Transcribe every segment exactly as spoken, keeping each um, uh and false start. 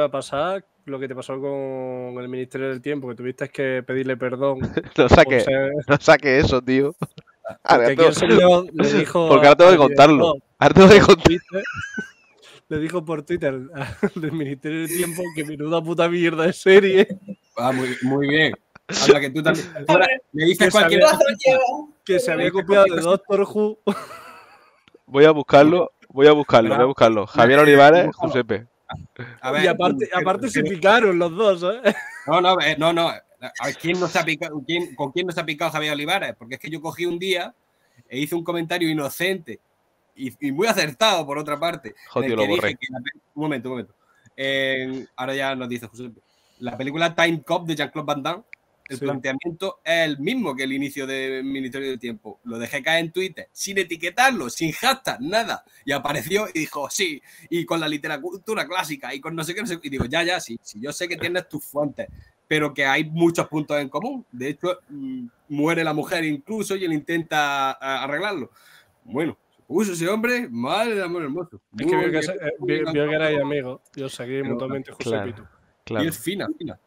Va a pasar lo que te pasó con el Ministerio del Tiempo, que tuviste que pedirle perdón. No saque, ser... no saque eso, tío. Porque aquí el señor le dijo... Porque ahora tengo que contarlo. Ahora tengo que contarlo. Le dijo por Twitter del Ministerio del Tiempo que menuda puta mierda de serie. Ah, muy, muy bien. Habla que tú también. Ahora, me dices que cualquier cosa que se había copiado de Doctor Who. Voy a buscarlo, voy a buscarlo, voy a buscarlo. Javier Olivares, Josepe. A ver, y aparte, aparte se picaron los dos, ¿eh? No, no, no, no. ¿A quién nos ha picado, quién, ¿Con quién nos ha picado Javier Olivares? Porque es que yo cogí un día e hice un comentario inocente y, y muy acertado, por otra parte. Joder, lo borré. Que la, un momento, un momento. Eh, ahora ya nos dice José. La película Time Cop de Jean-Claude Van Damme, el sí. planteamiento es el mismo que el inicio de Ministerio del Tiempo. Lo dejé caer en Twitter, sin etiquetarlo, sin hashtag, nada. Y apareció y dijo, sí, y con la literatura clásica, y con no sé qué, no sé qué. Y digo, ya, ya, sí, sí, yo sé que tienes tus fuentes, pero que hay muchos puntos en común. De hecho, muere la mujer incluso y él intenta arreglarlo. Bueno, se puso ese hombre, madre de amor hermoso. Es que vio que, se, eh, vi, vi que era ahí amigo. Yo seguí mutuamente José claro, Pitu. Claro. Y es fina, fina.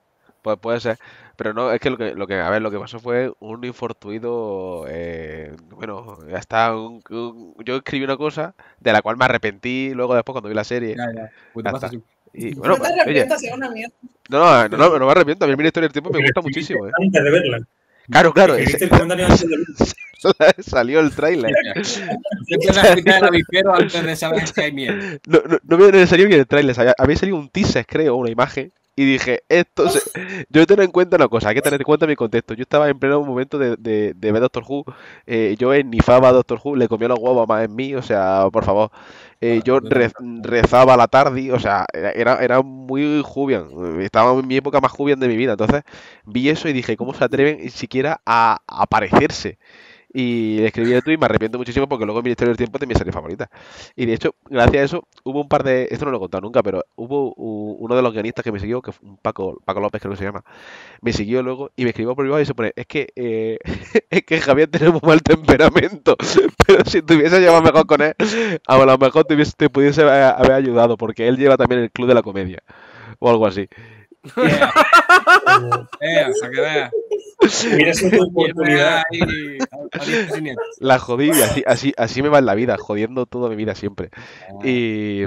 Pues puede ser, pero no, es que lo que, lo que a ver, lo que pasó fue un infortuido, eh, bueno, hasta un, un, yo escribí una cosa de la cual me arrepentí luego después cuando vi la serie. Ya, ya. Pues hasta, te y, bueno, no te arrepientas, oye, una mierda. No, no, no, no me arrepiento, a mí el Ministerio del Tiempo me gusta muchísimo. Eh. Antes de verla. Claro, claro. Es, el antes de verla. Salió el tráiler. no, no, no me había salido ni el tráiler, había salido un teaser, creo, una imagen. Y dije, esto se... yo tengo en cuenta una cosa, hay que tener en cuenta mi contexto. Yo estaba en pleno momento de, de, de ver Doctor Who, eh, yo ennifaba a Doctor Who, le comió los huevos más en mí, o sea, por favor. Eh, yo re rezaba a la tarde, o sea, era, era muy Jubian, estaba en mi época más Jubian de mi vida. Entonces vi eso y dije, ¿cómo se atreven siquiera a aparecerse? Y le escribí el tweet y me arrepiento muchísimo porque luego el Ministerio del Tiempo es mi serie favorita. Y de hecho, gracias a eso, hubo un par de... Esto no lo he contado nunca, pero hubo uno de los guionistas que me siguió, que fue un Paco, Paco López, creo que se llama. Me siguió luego y me escribió por privado y se pone, es que eh, es que Javier tiene muy mal temperamento, pero si te hubiese llevado mejor con él, a lo mejor te, hubiese, te pudiese haber ayudado, porque él lleva también el Club de la Comedia, o algo así. Yeah. Yeah, para que veas. Mira, es una oportunidad. La jodí, así, así, así me va en la vida, jodiendo toda mi vida siempre. Y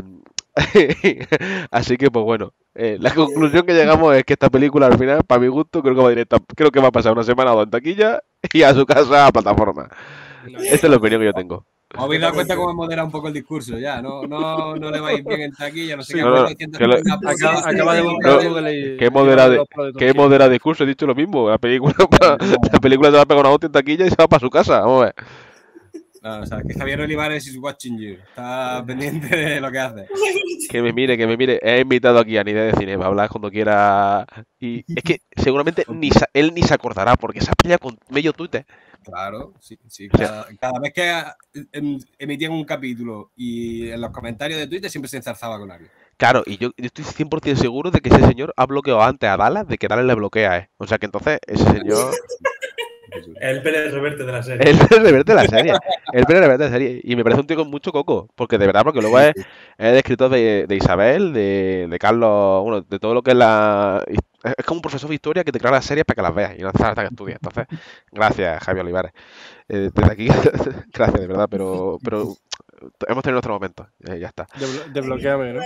así que, pues bueno, eh, la conclusión que llegamos es que esta película, al final, para mi gusto, creo que va directa, creo que va a pasar una semana o dos en taquilla y a su casa a plataforma. No, esta es la opinión que yo tengo. Os habéis dado cuenta cómo he moderado un poco el discurso, ya. No, no, no le vais bien en taquilla, no sé sí, qué. No, que lo, acaba, acaba de no, que he moderado, que he moderado discurso, he dicho lo mismo. La película, la película se va a pegar una hostia en taquilla y se va para su casa. Vamos a ver. No, o sea, que Javier Olivares is watching you. Está pendiente de lo que hace. Que me mire, que me mire. He invitado aquí a Ni idea de Cine, va a hablar cuando quiera. Y es que seguramente ni él ni se acordará porque se ha pillado con medio Twitter. Claro, sí, sí. Cada, cada vez que emitían un capítulo y en los comentarios de Twitter siempre se enzarzaba con alguien. Claro, y yo, yo estoy cien por cien seguro de que ese señor ha bloqueado antes a Dallas de que Dallas le bloquea, ¿eh? O sea que entonces ese señor... El Pérez Reverte de la serie. El Pérez Reverte de la serie. El Pérez Reverte de la serie. Y me parece un tío con mucho coco. Porque de verdad, porque luego es, es el escritor de, de Isabel, de, de Carlos, bueno, de todo lo que es la... Es como un profesor de historia que te crea las series para que las veas y no haces hasta que estudies. Entonces, gracias, Javier Olivares. Eh, desde aquí, gracias, de verdad, pero, pero hemos tenido nuestro momento. Eh, ya está. Desbloquéame, ¿no?